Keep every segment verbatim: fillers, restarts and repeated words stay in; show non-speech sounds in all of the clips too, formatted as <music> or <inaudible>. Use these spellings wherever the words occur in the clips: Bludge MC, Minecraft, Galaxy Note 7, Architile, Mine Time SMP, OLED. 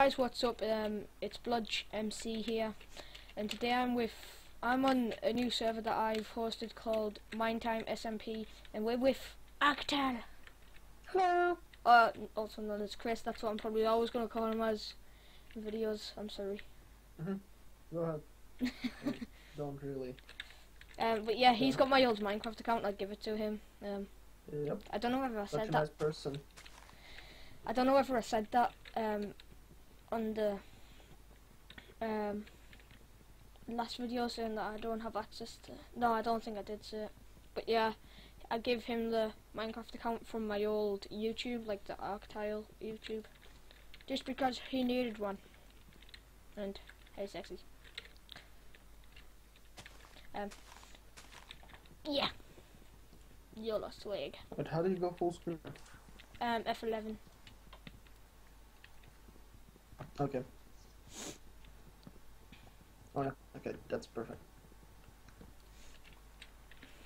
Guys, what's up? Um, it's Bludge M C here, and today I'm with I'm on a new server that I've hosted called Mine Time S M P, and we're with Architile. Hello. Uh, also known as Chris. That's what I'm probably always gonna call him as in videos. I'm sorry. Mhm. Go ahead. Don't really. Um, but yeah, he's got my old Minecraft account. I'll give it to him. Um. Yep. I don't know whether I said that. Nice person. I don't know whether I said that. Um. on the um, last video, saying that I don't have access to, no I don't think I did say it, but yeah, I gave him the Minecraft account from my old YouTube, like the Architile YouTube, just because he needed one, and hey sexy. Um, yeah, you're lost leg. But how do you go full screen? Um, F eleven. Okay. Oh yeah. Okay, that's perfect.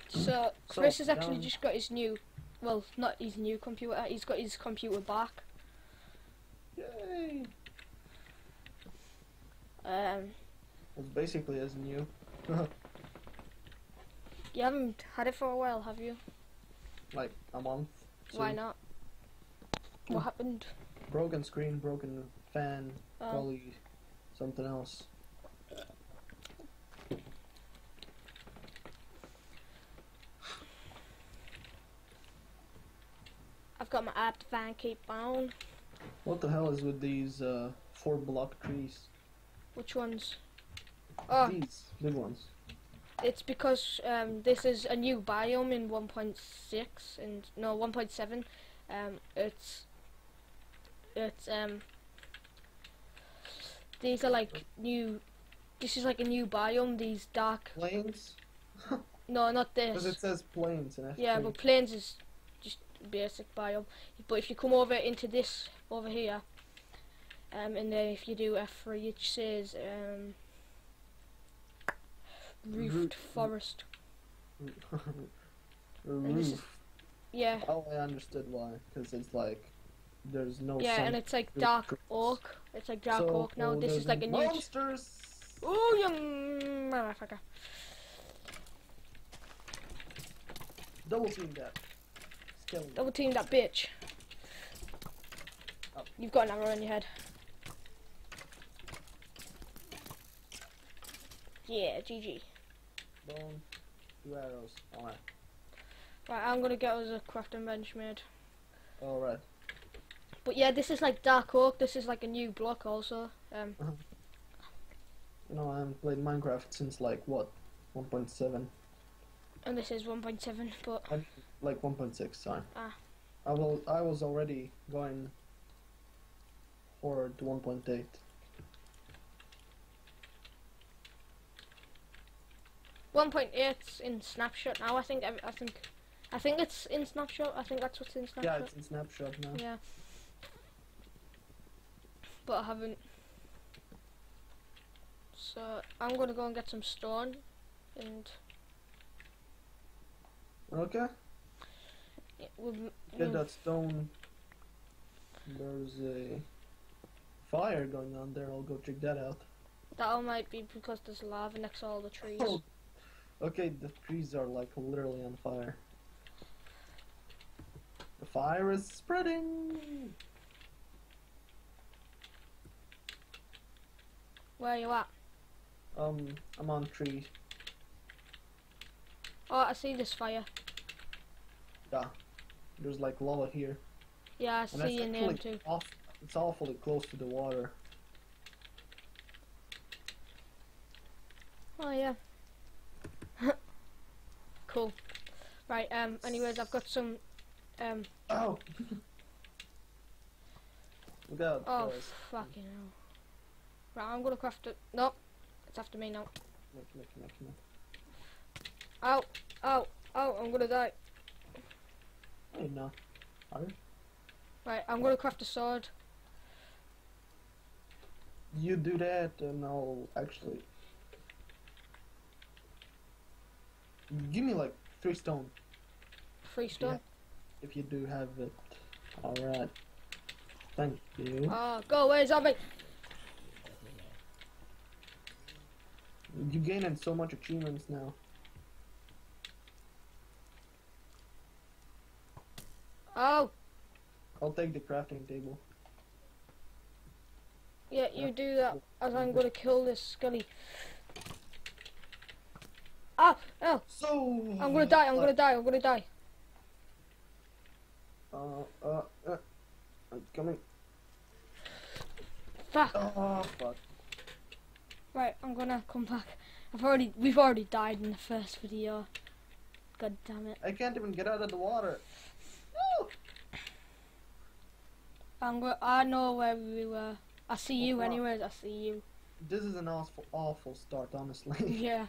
So Chris so, has actually um, just got his new, well, not his new computer. He's got his computer back. Yay! Um. It's basically as new. You haven't had it for a while, have you? Like a month. Two. Why not? Hmm. What happened? Broken screen. Broken. Fan, um. probably something else. I've got my app fan cape on. What the hell is with these uh, four block trees? Which ones? Oh, these big ones. It's because um, this is a new biome in one point six and no one point seven. Um, it's it's um. These are like new. This is like a new biome. These dark plains. No, not this. Because it says plains and everything. Yeah, but plains is just basic biome. But if you come over into this over here, um, and then if you do F three, it says um, roofed Roof. forest. Roof. This is, yeah. Oh, I understood why. Because it's like. There's no yeah, and it's like dark oak. It's like dark so, oak now. Oh, this is like a new monsters. Oh, you motherfucker! Double team that. Still Double team that bitch. Oh. You've got an arrow in your head. Yeah, G G. Boom. Two arrows. Alright. Right, I'm gonna get us a crafting bench made. All right. But yeah, this is like dark oak. This is like a new block also. Um, you know, I haven't played Minecraft since like what, one point seven. And this is one point seven, but I'm, like one point six. Sorry. Ah. I will. I was already going forward to one point eight. one point eight's in snapshot now. I think. I, I think. I think it's in snapshot. I think that's what's in snapshot. Yeah, it's in snapshot now. Yeah. But I haven't, so I'm gonna go and get some stone, and okay, it will get that stone. There's a fire going on there. I'll go check that out. That all might be because there's lava next to all the trees. Oh. Okay, the trees are like literally on fire. The fire is spreading. Where you at? Um, I'm on tree. Oh, I see this fire. Yeah, there's like lava here. Yeah, I see your name too. Off, it's awfully close to the water. Oh yeah. Cool. Right. Um. Anyways, I've got some. Um. Oh. Look out. Oh boys. Fucking hell. Right, I'm gonna craft it. No, it's after me now. Look, look, look, look. Ow, ow, ow, I'm gonna die. Oh, no. Are you? Right, I'm what? gonna craft a sword. You do that, and I'll actually. Give me like three stone. Three stone? If you, if you do have it. Alright. Thank you. Oh, go away, zombie! You gain so much achievements now. Oh! I'll take the crafting table. Yeah, you do that, as I'm gonna kill this skelly. Ah! Oh! So I'm gonna die, I'm gonna die, I'm gonna die. Uh, uh, uh. I'm coming. Fuck. Oh, fuck. Right, I'm gonna come back. I've already, we've already died in the first video. God damn it. I can't even get out of the water. Woo! I'm go I know where we were. I see you well, anyways, I see you. This is an awful, awful start, honestly. Yeah.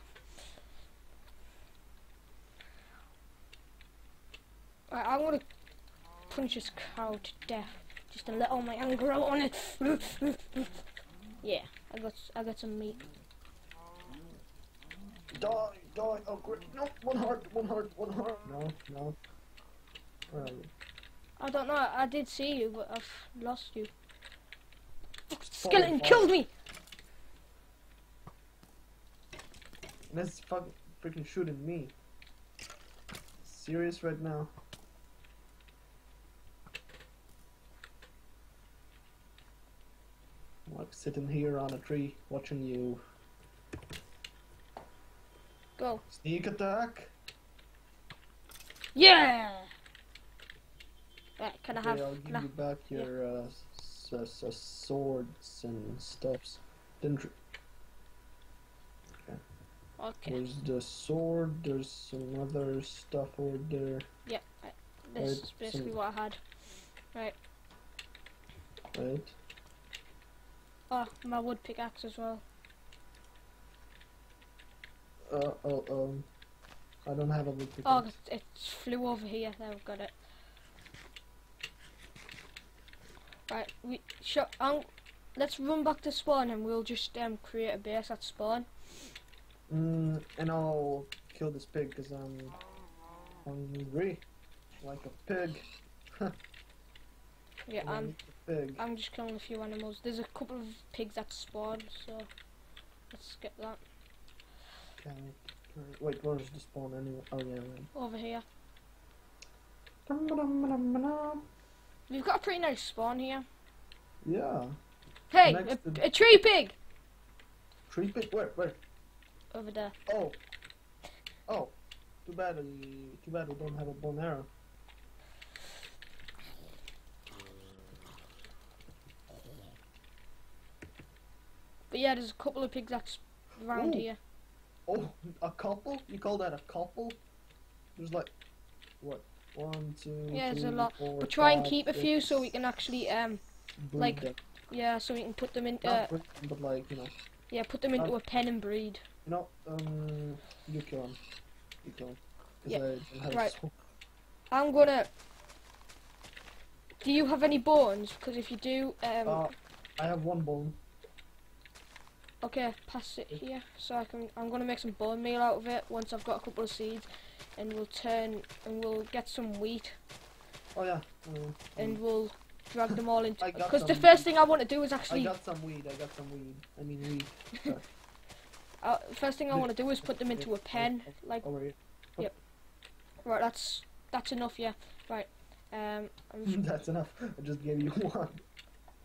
Right, I'm gonna punch this cow to death. Just to let all my anger out on it. Yeah, I got I got some meat. Die, die, oh great. No, one heart, one heart, one heart. No, no. Where are you? I don't know, I did see you, but I've lost you. Skeleton killed me! That's fucking freaking shooting me. Serious right now. Like sitting here on a tree watching you. Go. Sneak attack. Yeah. Right, can okay, I have? I'll give no. you back your yeah. uh, s s s swords and stuffs. Didn't. Okay. Okay. There's the sword. There's some other stuff over there. Yeah. Right. This right. is basically some... what I had. Right. Right. Oh, my wood pickaxe as well. Uh, oh, um, I don't have a wood pickaxe. Oh, it, it flew over here. There, we've got it. Right, we shot. Um, let's run back to spawn, and we'll just um create a base at spawn. Mm, and I'll kill this pig because I'm hungry, like a pig. Yeah, I'm. Pig. I'm just killing a few animals. There's a couple of pigs that spawn, so let's skip that. Okay. Wait, where is the spawn anyway? Oh yeah, right. Over here. Dum -ba -dum -ba -dum -ba -dum. We've got a pretty nice spawn here. Yeah. Hey, a, a tree pig. Tree pig? Where? Where? Over there. Oh. Oh. Too bad. We, too bad we don't have a bone arrow. But yeah, there's a couple of pigs that's around Ooh. here. Oh, a couple? You call that a couple? There's like, what, one, two, yeah, three, there's a lot. Four, we'll try five, and keep six, a few so we can actually, um, like, them. yeah, so we can put them into, uh, them, but like, you know. Yeah, put them into uh, a pen and breed. You know, um, you kill them. You kill them. Yeah, I right. I'm gonna, do you have any bones? Because if you do, um. Uh, I have one bone. Okay, pass it here, so I can, I'm gonna make some bone meal out of it once I've got a couple of seeds, and we'll turn, and we'll get some wheat. Oh yeah. Mm, and mm. we'll drag them all into, because the first thing I want to do is actually... I got some weed, I got some weed, I mean weed. uh, first thing I want to do is put them into a pen, like... Yep. Right, that's, that's enough, yeah. Right, um... I'm that's enough, I just gave you one.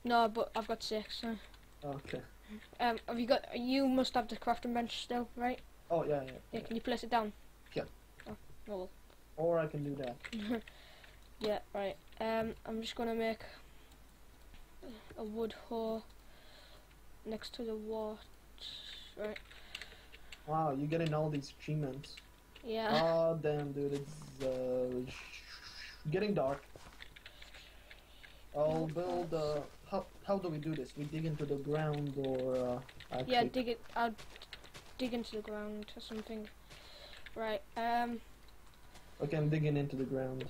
No, but I've got six, so... Okay. Um, have you got? You must have the crafting bench still, right? Oh yeah, yeah. Yeah, can you place it down? Yeah. Oh, well. Or I can do that. Yeah, right. Um, I'm just gonna make a wood hole next to the wart. Right. Wow, you're getting all these achievements. Yeah. Oh damn, dude, it's uh, getting dark. I'll build a. How how do we do this? We dig into the ground or uh, actually yeah, dig it. I'll dig into the ground or something. Right. Um. Okay, I'm digging into the ground.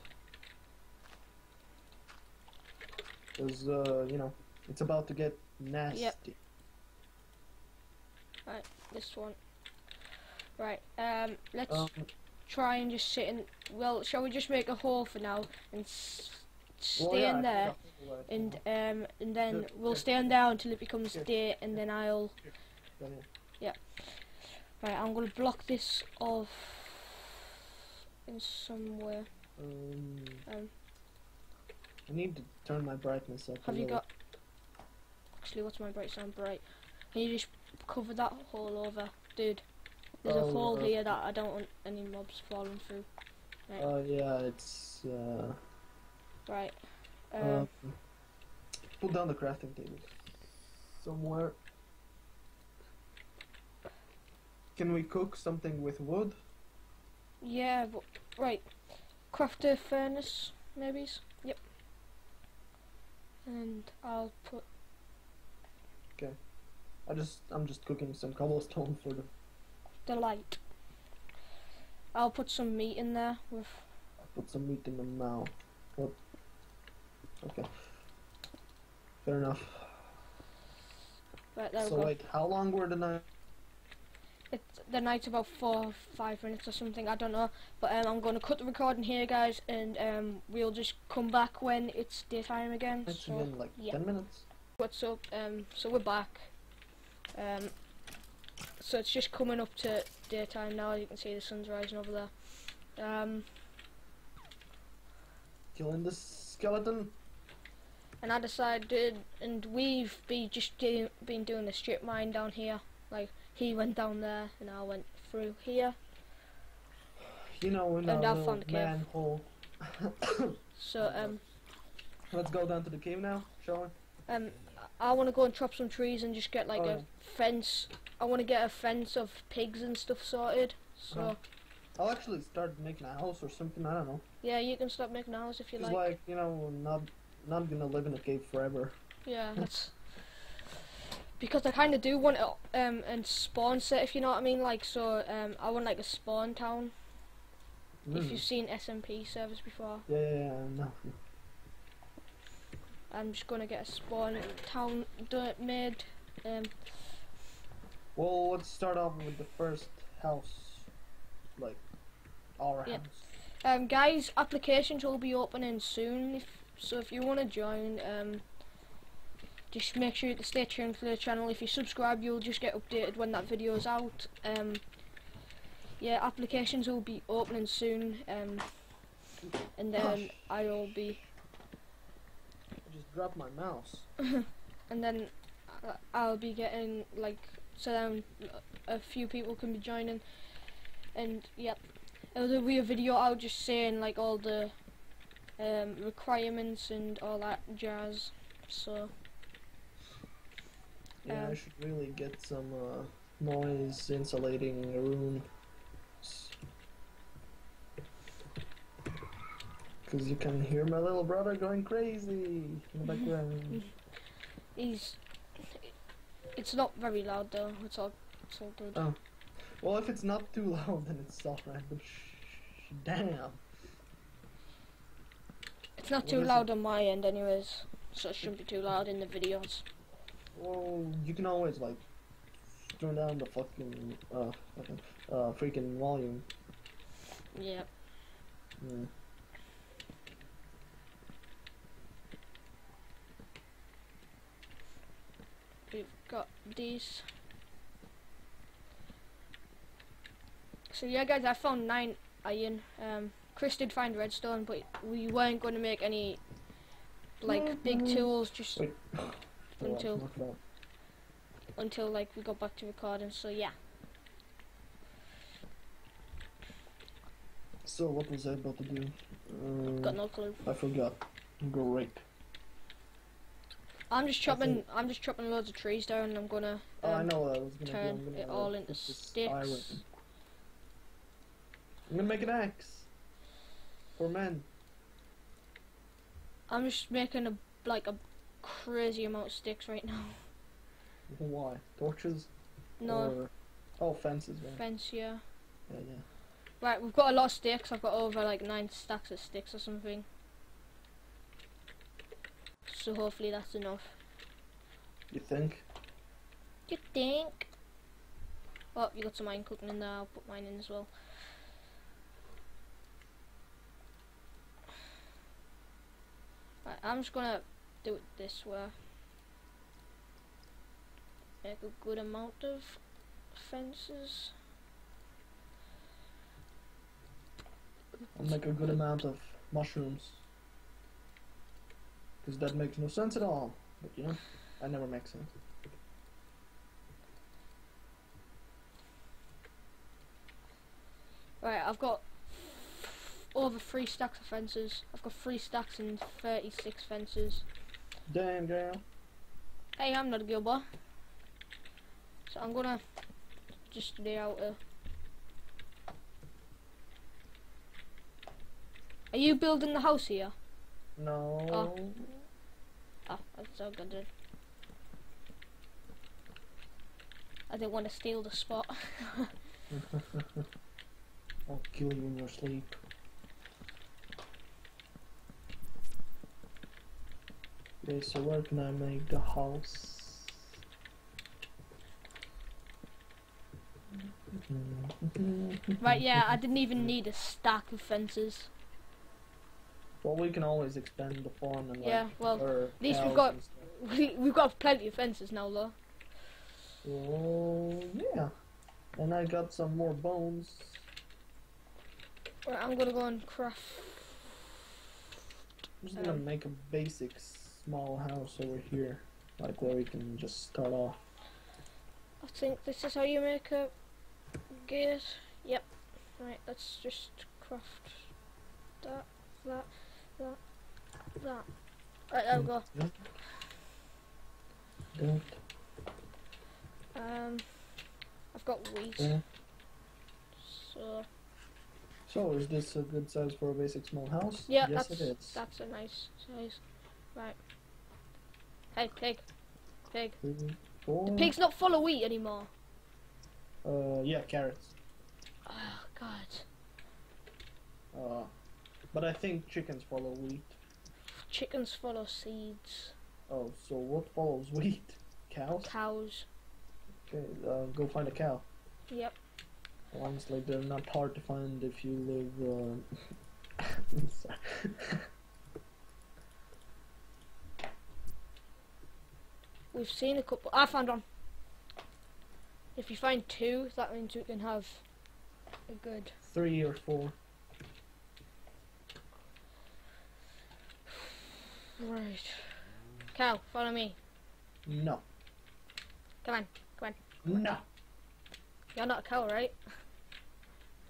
Cause uh, you know, it's about to get nasty. Yep. Right. This one. Right. Um. Let's um, try and just sit in. Well, shall we just make a hole for now and s stay well, yeah, in there? And um and then Good. we'll stand down until it becomes Good. day, and then I'll yeah. Right, I'm gonna block this off in somewhere. Um, um I need to turn my brightness up. Have you got? Actually, what's my bright sound bright? Can you just cover that hole over, dude? There's oh, a hole okay. here that I don't want any mobs falling through. Right. Oh yeah, it's uh. Right. Um, uh, pull down the crafting table somewhere. Can we cook something with wood? Yeah, but right. Craft a furnace, maybe. Yep. And I'll put. Okay. I just I'm just cooking some cobblestone for the. The light. I'll put some meat in there with. I'll put some meat in them now. What? Okay. Fair enough. Right, there so wait, how long were the night? It's the night's about four, five minutes or something. I don't know, but um, I'm going to cut the recording here, guys, and um, we'll just come back when it's daytime again. It's so, been like yeah. ten minutes. What's up? Um, so we're back. Um, so it's just coming up to daytime now. You can see the sun's rising over there. Um, Killing the skeleton. And I decided, and we've be just do, been doing the strip mine down here. Like he went down there, and I went through here. You know, and I found a cave. Manhole. So um, let's go down to the cave now, shall we? Um, I want to go and chop some trees and just get like oh. a fence. I want to get a fence of pigs and stuff sorted. So. Oh. I'll actually start making a house or something. I don't know. Yeah, you can start making a house if you like. Like you know, we're not not gonna live in a cave forever. Yeah, that's because I kind of do want to um and spawn set, if you know what I mean. Like so, um, I want like a spawn town. Mm. If you've seen S M P servers before. Yeah, yeah, yeah, no. I'm just gonna get a spawn town made. Um. Well, let's start off with the first house. Like all right. Yeah. Um guys, applications will be opening soon, if so if you want to join, um just make sure to stay tuned for the channel. If you subscribe, you'll just get updated when that video is out. Um yeah, applications will be opening soon, um and then I'll be I just dropped my mouse. And then I'll be getting like so then a few people can be joining. And yep, there'll be a video out just saying like all the um, requirements and all that jazz. So yeah, um, I should really get some uh, noise insulating the room, because you can hear my little brother going crazy in the background. He's. It's not very loud though. It's all. It's all good. Oh. Well, if it's not too loud, then it's all right. Damn. It's not too loud on my end, anyways, so it shouldn't be too loud in the videos. Well, you can always like turn down the fucking uh, fucking, uh freaking volume. Yeah. Mm. We've got these. So yeah guys, I found nine iron. um, Chris did find redstone, but we weren't going to make any like mm-hmm. big tools just Wait. until oh, until like we got back to recording, so yeah. So what was I about to do? Um, got no clue. I forgot. Great. I'm just chopping I'm just chopping loads of trees down, and I'm going um, oh, I know what I was gonna turn do. I'm gonna it all into sticks. Iron. I'm gonna make an axe for men. I'm just making a like a crazy amount of sticks right now. Why? Torches? No. Or, oh, fences. Yeah. Fence, yeah. Yeah, yeah. Right, we've got a lot of sticks. I've got over like nine stacks of sticks or something. So hopefully that's enough. You think? You think? Oh, you got some iron cooking in there. I'll put mine in as well. I'm just gonna do it this way. Make a good amount of fences. and make a good amount of mushrooms. Because that makes no sense at all. But you know, that never makes sense. Right, I've got over three stacks of fences. I've got three stacks and thirty-six fences. Damn, girl. Hey, I'm not a gilber. So I'm gonna just lay out a... Are you building the house here? No. Oh, oh that's so good, dude. I didn't want to steal the spot. I'll kill you in your sleep. Okay, so where can I make the house? Right, yeah, I didn't even need a stack of fences. Well, we can always expand the farm and yeah, like, well, at least we've got we, we've got plenty of fences now, though. Oh yeah, and I got some more bones. Right, I'm gonna go and craft. I'm just um, gonna make a basic small house over here, like where we can just start off. I think this is how you make a gate. Yep. Right, let's just craft that, that, that, that. Right, there we go. That. Um, I've got wheat. Yeah. So. So, is this a good size for a basic small house? Yeah, yes, that's, it is. That's a nice size. Right. Hey, pig. Pig. Three, the pig's not full of wheat anymore. Uh, yeah, carrots. Oh, God. Uh, but I think chickens follow wheat. Chickens follow seeds. Oh, so what follows wheat? Cows? Cows. Okay, uh, go find a cow. Yep. Honestly, they're not hard to find if you live. Uh... I'm sorry. <laughs> We've seen a couple. I found one. If you find two, that means we can have a good three or four. Right. Cow, follow me. No. Come on, come on. Come on. No. You're not a cow, right?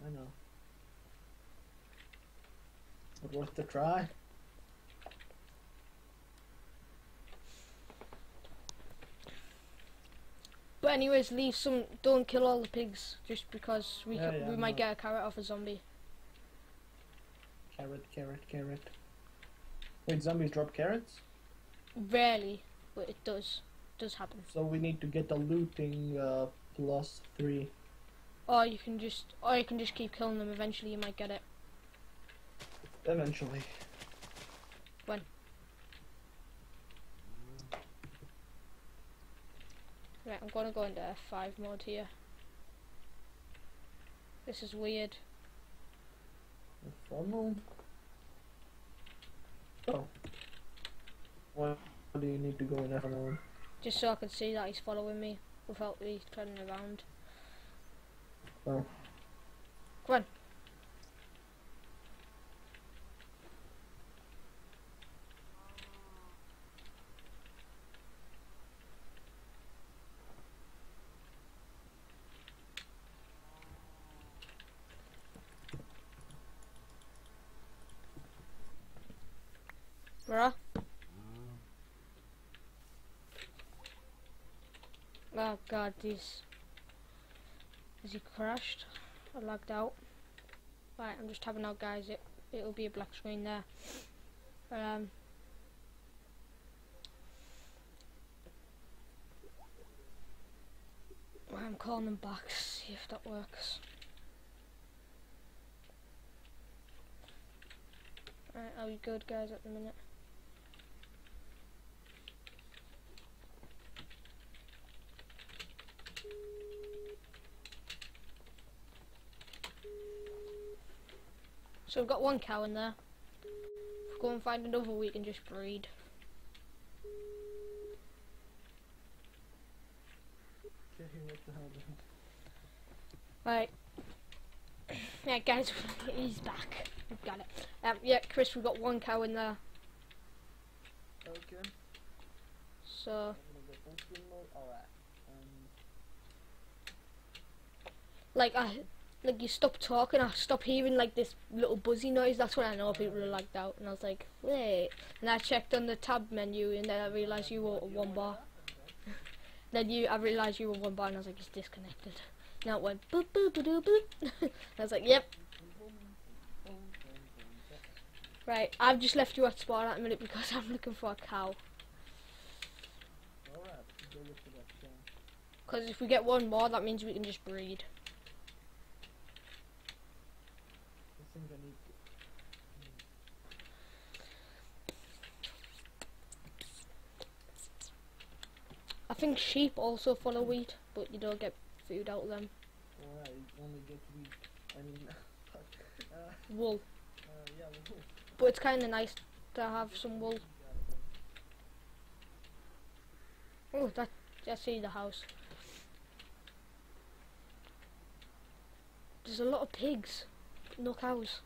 I know. But worth a try. But anyways, leave some. Don't kill all the pigs, just because we yeah, can, yeah, we might get a carrot off a zombie. Carrot, carrot, carrot. Wait, zombies drop carrots? Rarely, but it does. It does happen. So we need to get the looting uh, plus three. Or you can just, or you can just keep killing them. Eventually, you might get it. Eventually. When? Right, I'm gonna go into F five mode here. This is weird. F five mode. Oh. Why do you need to go in F five mode? Just so I can see that he's following me without me turning around. Oh. Come on. Bruh. Oh God, this is he crashed? I lagged out. Right, I'm just tabbing out, guys. It it'll be a black screen there. Um. I'm calling them back. See if that works. Right, are we good, guys? At the minute. So we've got one cow in there. If we go and find another, we can just breed. Right. Yeah, guys, he's back. I've got it. Um, yeah, Chris, we've got one cow in there. Okay. So. Alright. Um. Like I, like you stop talking, I stop hearing like this little buzzy noise. That's when I know people are lagged out. And I was like, wait. And I checked on the tab menu, and then I realised you were one bar. Then you, I realised you were one bar, and I was like, it's disconnected. Now it went boop boop boop boop. And I was like, yep. Right, I've just left you at spawn at a minute because I'm looking for a cow. Because if we get one more, that means we can just breed. I think sheep also follow wheat, but you don't get food out of them. Alright, you only get wheat. I mean, uh, wool. Uh, yeah, wool. But it's kind of nice to have some wool. Oh, that, I see the house. There's a lot of pigs, no cows.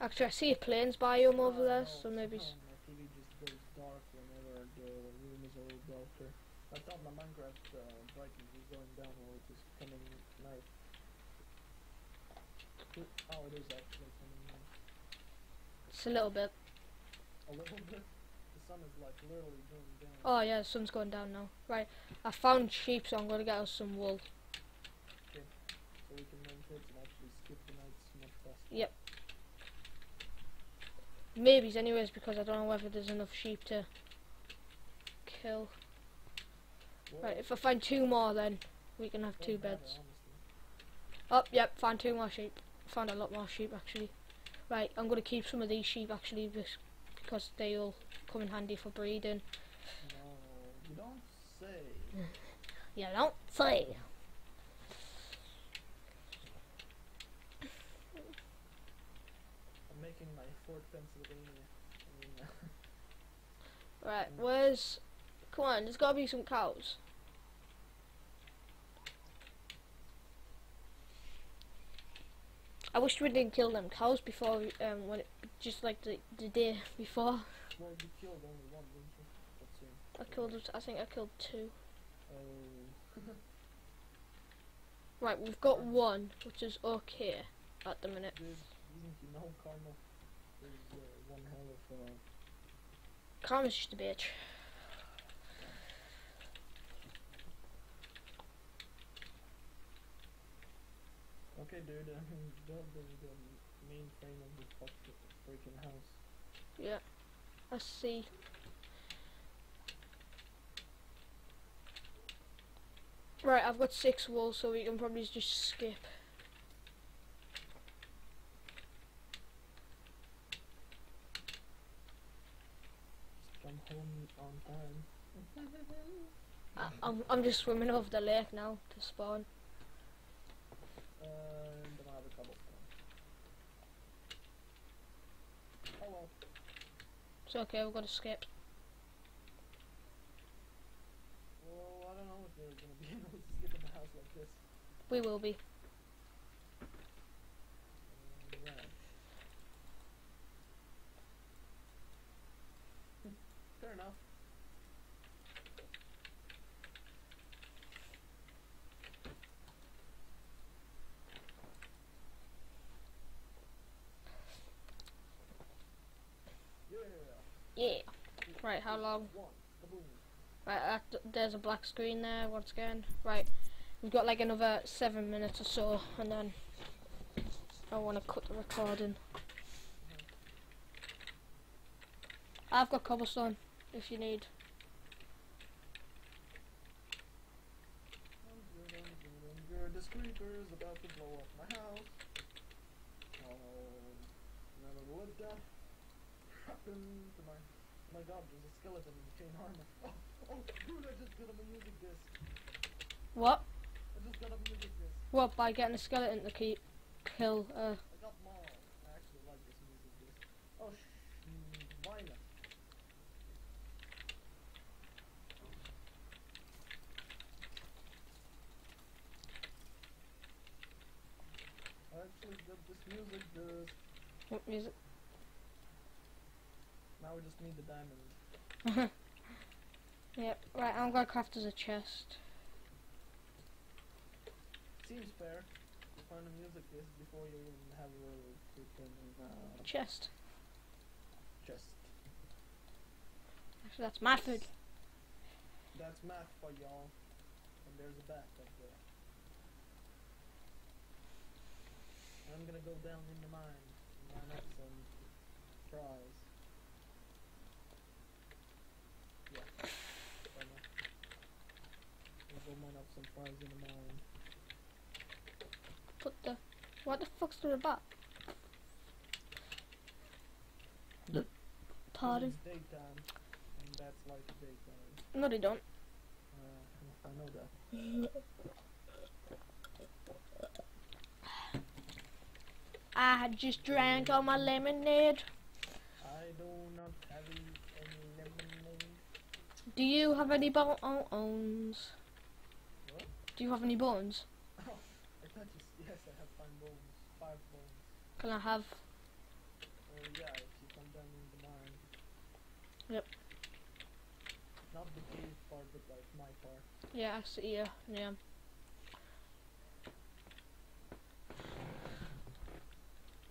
Actually, I see a plains biome over there, so maybe. I thought my Minecraft uh, brightness was going down while it was coming night. Oh, it is actually coming night. It's a little bit. A little bit? The sun is like literally going down. Oh yeah, the sun's going down now. Right, I found sheep, so I'm going to get us some wool. Okay, so we can run towards and actually skip the nights much faster. Yep. Maybes anyways, because I don't know whether there's enough sheep to kill. Right, if I find two more, then we can have two beds. Oh, yep, found two more sheep. Found a lot more sheep, actually. Right, I'm going to keep some of these sheep, actually, because they'll come in handy for breeding. No, you don't say. You don't say. I'm making my Fort Pennsylvania. Right, where's... Come on, there's gotta be some cows. I wish we didn't kill them cows before, we, um, when it, just like the, the day before. Well, you killed only one, didn't you? I killed, I think I killed two. Um. Right, we've got one, which is okay at the minute. There's, you know, Karma. There's uh, one hell of uh... Karma's just a bitch. Okay, dude, I mean, that was the main frame of this freaking house. Yeah, I see. Right, I've got six walls, so we can probably just skip. Just come home on time. I, I'm, I'm just swimming over the lake now to spawn. And I have a cobblestone. Oh well. It's okay, we've got to skip. Well, I don't know if they're going to be able to skip in the house like this. We will be. Right. Fair enough. Yeah. Right, how long? Right, uh, there's a black screen there once again. Right, we've got like another seven minutes or so, and then I want to cut the recording. I've got cobblestone if you need. I'm good, I'm good, I'm good. This creeper is about to blow up my house. Oh, another wood death. To my, my god, there's a skeleton in the chain armor. Oh, oh, dude, I just got a music disc. What? I just got a music disc. What, by getting a skeleton to keep, kill, uh... I got more. I actually like this music disc. Oh, sh... Mine. this music, this. What music? Now we just need the diamonds. Yeah, right, I'm gonna craft as a chest. Seems fair. You find the music is before you even have a uh, chest. Chest. Actually, that's math food. That's math for y'all. And there's a back up there. I'm gonna go down in the mine and mine up some fries. Yeah. I'm gonna go mine up some fries in the mine. Put the. What the fuck's in the back? The. Pardon? It's daytime, and that's like daytime. No, they don't. Uh, I know that. I just drank all my lemonade. I do not have any lemonade. Do you have any bones? What? Do you have any bones? Oh, I thought you, yes, I have five bones. Five bones. Can I have? Uh, yeah, if you come down in the mine. Yep. Not the cave part, but like my part. Yeah, I see. Yeah, yeah.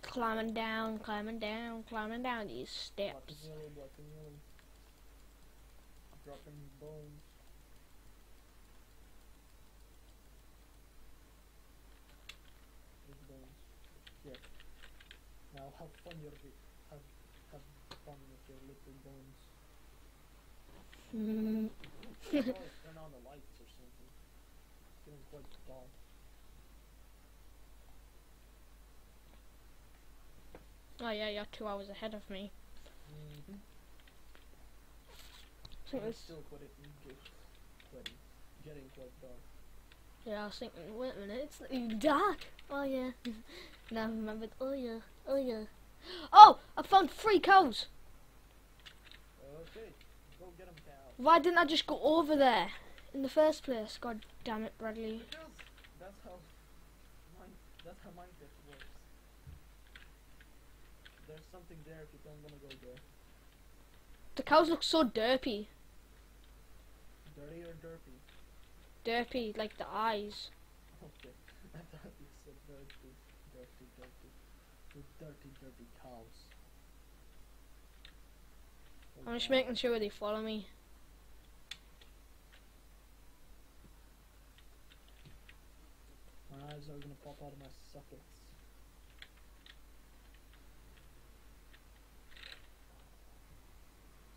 Climbing down, climbing down, climbing down these steps. Black and yellow, black and yellow. Dropping bones. Big bones. Yeah. Now have fun your have have fun with your little bones. Mm. Oh, turn on the lights or something. It's getting quite dark. Oh yeah, you're two hours ahead of me. Mm-hmm. I think it's still quite getting quite dark. Yeah, I was thinking, wait a minute, it's not even dark. Oh yeah. Now I remembered. Oh yeah, oh yeah. Oh, I found three cows. Okay, go get them, cow. Why didn't I just go over there in the first place? God damn it, Bradley. Because that's how mine, that's how Minecraft works. There's something there if you don't want to go there. The cows look so derpy. Dirty or derpy? Derpy, like the eyes. Okay, I thought you said dirty, dirty, dirty. The dirty, dirty cows. Okay. I'm just making sure they follow me. My eyes are gonna pop out of my sockets.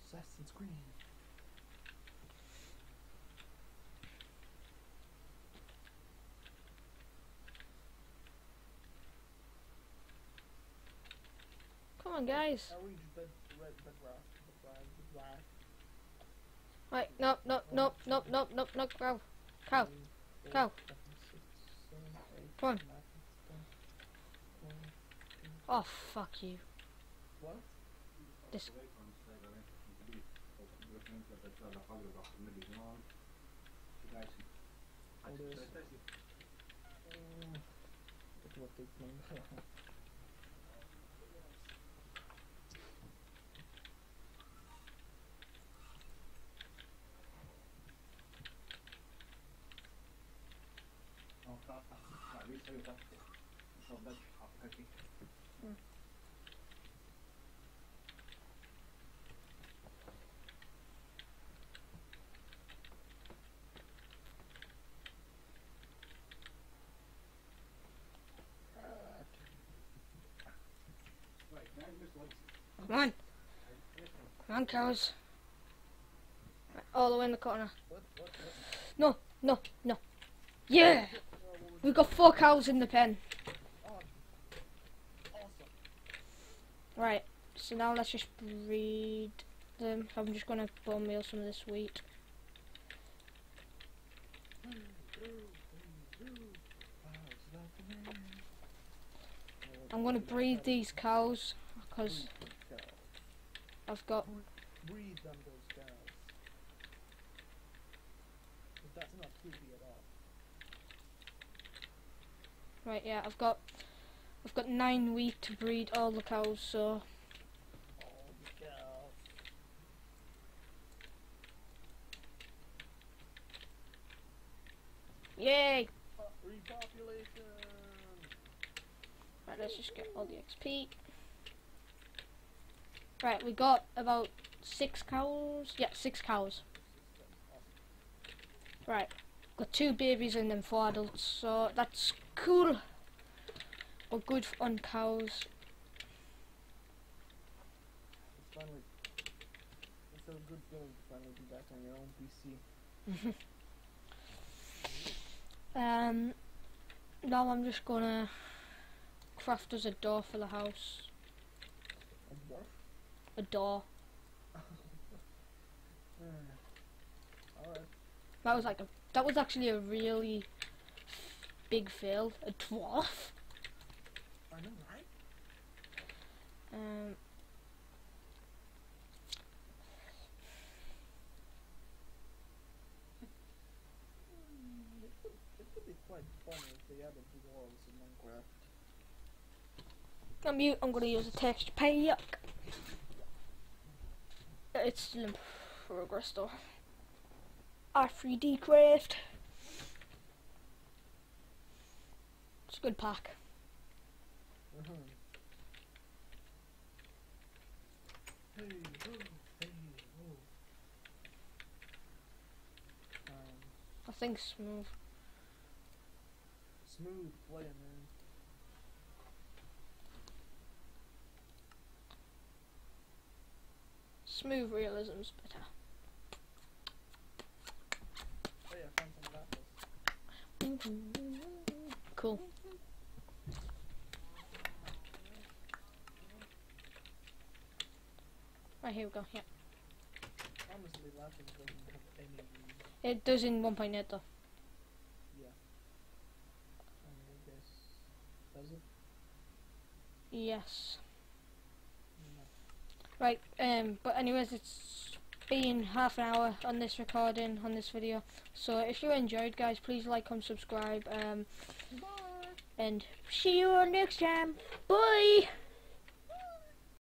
Assassin's Creed. Come on, guys. Right, no, no, no, no, no, no, no, cow, cow, cow. Come on. Oh, fuck you. What? This. Mm. Come on! Come on, cows! Right, all the way in the corner. What, what, what? No, no, no. Yeah! We've got four cows in the pen. Oh. Awesome. Right, so now let's just breed them. I'm just going to bone meal some of this wheat. I'm going to breed these cows because I've got. Breathe on those cows. But that's not creepy at all. Right, yeah, I've got I've got nine weeks to breed all the cows, so... Yay! Repopulation! Right, let's just get all the X P. Right, we got about six cows. Yeah, six cows. Right, got two babies and then four adults, so that's cool. We're good on cows. It's finally, it's a good feeling to finally be back on your own P C. Um, now I'm just gonna craft us a door for the house. A door? A door. Mm. Alright. That was like a, that was actually a really big fail. A dwarf? I know, right? Um. I'm, u I'm gonna use a texture pack. It's still in progress though. R three D craft. It's a good pack. Mm-hmm. Hey, oh, hey, oh. Um, I think smooth. Smooth player, man. Smooth realism's better. Oh yeah, I found some battles. Cool. Right, here we go, yeah. Honestly, Latin doesn't have any of these. It does in one point eight though. Yeah. I mean, I guess. Does it? Yes. Right, um, but anyways, it's been half an hour on this recording, on this video. So if you enjoyed, guys, please like and subscribe. Um, Bye. And see you next time. Bye.